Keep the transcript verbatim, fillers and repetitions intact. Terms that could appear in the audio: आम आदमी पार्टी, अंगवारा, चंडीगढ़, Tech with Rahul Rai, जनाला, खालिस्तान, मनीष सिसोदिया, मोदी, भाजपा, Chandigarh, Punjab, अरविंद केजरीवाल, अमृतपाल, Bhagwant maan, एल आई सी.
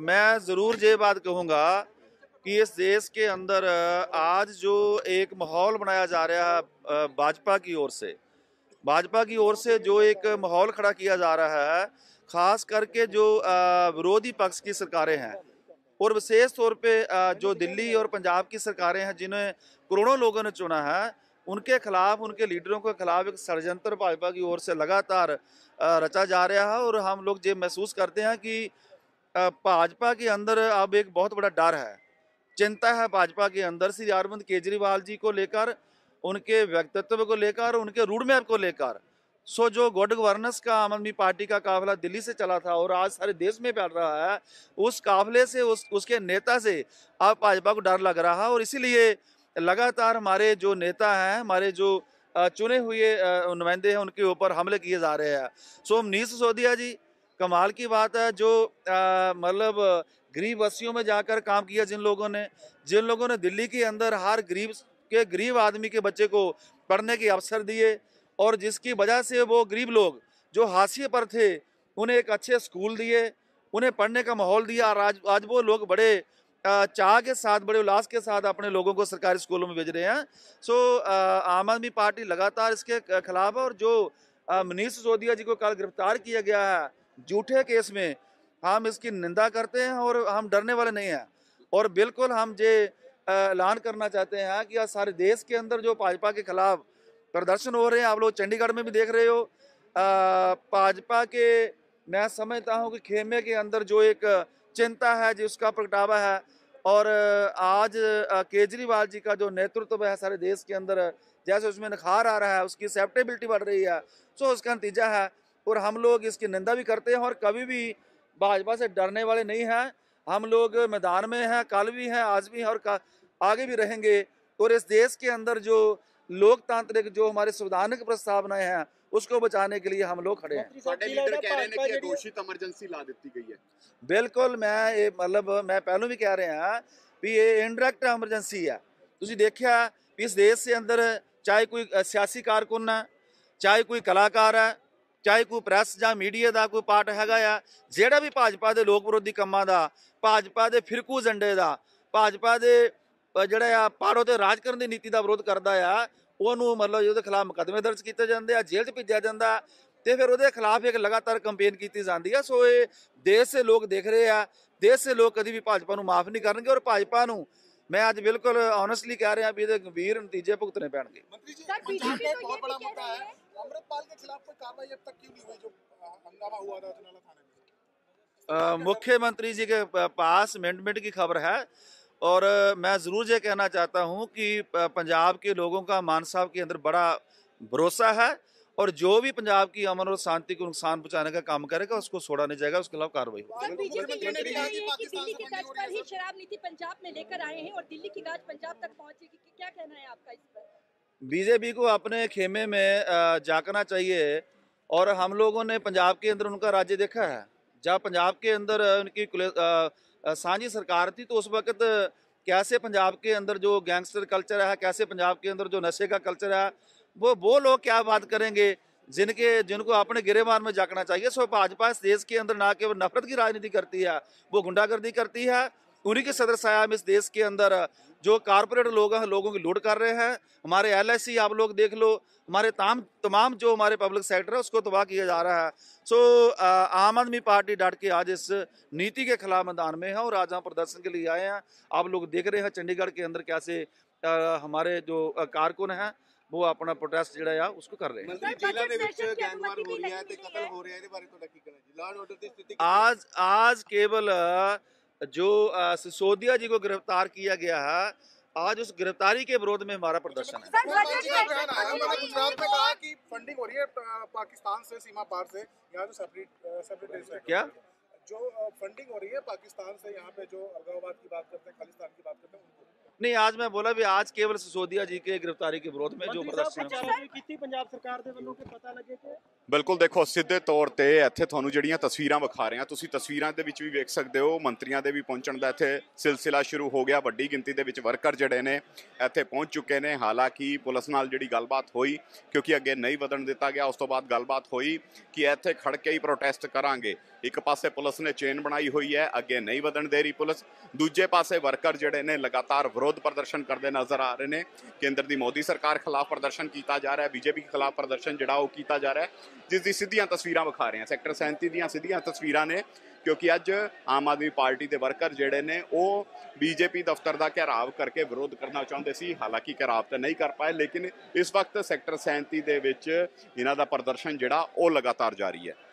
मैं ज़रूर ये बात कहूँगा कि इस देश के अंदर आज जो एक माहौल बनाया जा रहा है भाजपा की ओर से भाजपा की ओर से जो एक माहौल खड़ा किया जा रहा है, खास करके जो विरोधी पक्ष की सरकारें हैं और विशेष तौर पे जो दिल्ली और पंजाब की सरकारें हैं जिन्हें करोड़ों लोगों ने चुना है, उनके खिलाफ, उनके लीडरों के खिलाफ एक षड्यंत्र भाजपा की ओर से लगातार रचा जा रहा है। और हम लोग ये महसूस करते हैं कि भाजपा के अंदर अब एक बहुत बड़ा डर है, चिंता है भाजपा के अंदर श्री अरविंद केजरीवाल जी को लेकर, उनके व्यक्तित्व को लेकर, उनके रोड मैप को लेकर। सो so, जो गुड गवर्नेंस का आम आदमी पार्टी का काफिला दिल्ली से चला था और आज सारे देश में फैल रहा है, उस काफिले से उस उसके नेता से अब भाजपा को डर लग रहा है। और इसीलिए लगातार हमारे जो नेता हैं, हमारे जो चुने हुए नुमाइंदे हैं, उनके ऊपर हमले किए जा रहे हैं। सो so, मनीष सिसोदिया जी, कमाल की बात है जो मतलब गरीब बस्तियों में जाकर काम किया, जिन लोगों ने जिन लोगों ने दिल्ली के अंदर हर गरीब के गरीब आदमी के बच्चे को पढ़ने के अवसर दिए और जिसकी वजह से वो गरीब लोग जो हाशिए पर थे उन्हें एक अच्छे स्कूल दिए, उन्हें पढ़ने का माहौल दिया। और आज आज वो लोग बड़े चाह के साथ, बड़े उल्लास के साथ अपने लोगों को सरकारी स्कूलों में भेज रहे हैं। सो आम आदमी पार्टी लगातार इसके खिलाफ है। और जो मनीष सिसोदिया जी को कल गिरफ्तार किया गया है झूठे केस में, हम इसकी निंदा करते हैं और हम डरने वाले नहीं हैं। और बिल्कुल हम ये ऐलान करना चाहते हैं कि आज सारे देश के अंदर जो भाजपा के खिलाफ प्रदर्शन हो रहे हैं, आप लोग चंडीगढ़ में भी देख रहे हो, भाजपा के, मैं समझता हूं कि खेमे के अंदर जो एक चिंता है जिसका प्रगटावा है। और आज केजरीवाल जी का जो नेतृत्व है सारे देश के अंदर, जैसे उसमें निखार आ रहा है, उसकी एक्सेप्टेबिलिटी बढ़ रही है, सो उसका नतीजा है। और हम लोग इसकी निंदा भी करते हैं और कभी भी भाजपा से डरने वाले नहीं हैं। हम लोग मैदान में हैं, कल भी हैं, आज भी हैं और आगे भी रहेंगे। और इस देश के अंदर जो लोकतांत्रिक, जो हमारे संवैधानिक प्रस्तावनाएं हैं, उसको बचाने के लिए हम लोग खड़े हैं। साडे लीडर कह रहे हैं कि घोषित इमरजेंसी ला दी गई है। बिल्कुल, मैं ये मतलब मैं पहलू भी कह रहे हैं भी ये इनडायरेक्ट इमरजेंसी है। तुसीं देखिया भी इस देश के अंदर चाहे कोई सियासी कारकुन है, चाहे कोई कलाकार है, चाहे कोई प्रैस या मीडिया का कोई पार्ट हैगा या जिहड़ा भी भाजपा के लोग विरोधी कामों का, भाजपा के फिरकू एजेंडे का, भाजपा के जिहड़ा पाड़ों ते राज करने की नीति का विरोध करता है, उन्होंने मतलब उसके खिलाफ मुकदमे दर्ज किए जाते हैं, जेल च भेजा जाता है, तो फिर उसके खिलाफ एक लगातार कंपेन की जाती है। सो ये देश से लोग देख रहे हैं, देश से लोग कभी भी भाजपा को माफ नहीं करेंगे। और भाजपा को मैं आज बिल्कुल ऑनेस्टली कह रहा भी गंभीर नतीजे भुगतने पैणगे। मंत्री जी, पंजाब में बहुत बड़ा मुद्दा है, अमृतपाल के खिलाफ कोई कार्रवाई अब तक क्यों नहीं हुई जो हंगामा हुआ था जनाला थाने में? मुख्यमंत्री जी के पास अमेंडमेंट की खबर है और मैं ज़रूर ये कहना चाहता हूं कि पंजाब के लोगों का मान साहब के अंदर बड़ा भरोसा है और जो भी पंजाब की अमन और शांति को नुकसान पहुंचाने का काम करेगा उसको छोड़ा नहीं जाएगा, उसके खिलाफ कार्रवाई होगी। दिल्ली की गाज पर ही शराब नीति पंजाब में लेकर आए हैं और दिल्ली की गाज पंजाब तक पहुंचेगी, क्या कहना है आपका इस पर? बीजेपी को अपने खेमे में जागना चाहिए और हम लोगों ने पंजाब के अंदर उनका राज्य देखा है। जहाँ पंजाब के अंदर उनकी सांझी सरकार थी तो उस वक्त कैसे पंजाब के अंदर जो गैंगस्टर कल्चर है, कैसे पंजाब के अंदर जो नशे का कल्चर है, वो वो लोग क्या बात करेंगे जिनके जिनको अपने गिरेबान में जागना चाहिए। सो भाजपा इस देश के अंदर ना केवल नफरत की राजनीति करती है, वो गुंडागर्दी करती है। उन्हीं के सदर साया में इस देश के अंदर जो कारपोरेट लोग हैं, लोगों की लूट कर रहे हैं। हमारे एल आई सी आप लोग देख लो, हमारे तमाम तमाम जो हमारे पब्लिक सेक्टर है उसको तबाह किया जा रहा है। सो so, आम आदमी पार्टी डट के आज इस नीति के खिलाफ मैदान में है और आज हम प्रदर्शन के लिए आए हैं। आप लोग देख रहे हैं चंडीगढ़ के अंदर कैसे आ, हमारे जो कारकुन हैं वो अपना प्रोटेस्ट जिहड़ा उसको कर रहे हैं। आज आज केवल जो सिसोदिया जी को गिरफ्तार किया गया है, आज उस गिरफ्तारी के विरोध में हमारा प्रदर्शन है। गुजरात में कहा कि फंडिंग हो रही है पाकिस्तान से, सीमा पार से, यहाँ जो सेपरेट सेपरेट क्या जो फंडिंग हो रही है पाकिस्तान से, यहाँ पे जो अंगवारा की बात करते हैं, खालिस्तान की बात करते हैं, नहीं आज मैं बोला भी आज केवल सिसोदिया जी के गिरफ्तारी के विरोध में जो प्रदर्शन। बिल्कुल देखो सीधे तौर पर इत्थे तुहानूं जिहड़ियां तस्वीरां विखा रहे हैं, तुसीं तस्वीरां दे विच वी वेख सकदे हो मंत्रियों के भी पहुँचण दा इत्थे सिलसिला शुरू हो गया। वड्डी गिणती दे विच वर्कर जिहड़े ने इत्थे पहुँच चुके ने। हालांकि पुलिस नाल जिहड़ी गलबात होई क्योंकि अगे नहीं वधण दिता गया, उस तो बाद गलबात होई कि इत्थे खड़ के ही प्रोटेस्ट करांगे। एक पासे पुलिस ने चेन बनाई हुई है, अगे नहीं वधण दे रही पुलिस, दूजे पासे वर्कर जिहड़े ने लगातार विरोध प्रदर्शन करते नज़र आ रहे ने। केंद्र की मोदी सरकार खिलाफ प्रदर्शन किया जा रहा है, बीजेपी के खिलाफ प्रदर्शन जिहड़ा वो किया जा रहा है, जिस दी सीधियां तस्वीरां विखा रहे हैं। सैक्टर सैंती दीयां सीधियां तस्वीरां ने, क्योंकि अज आम आदमी पार्टी के वर्कर जिहड़े ने वह बीजेपी दफ्तर का घेराव करके विरोध करना चाहते सी। हालांकि घेराव तो नहीं कर पाए, लेकिन इस वक्त सैक्टर सैंती दे विच इन्हां दा प्रदर्शन जिहड़ा लगातार जारी है।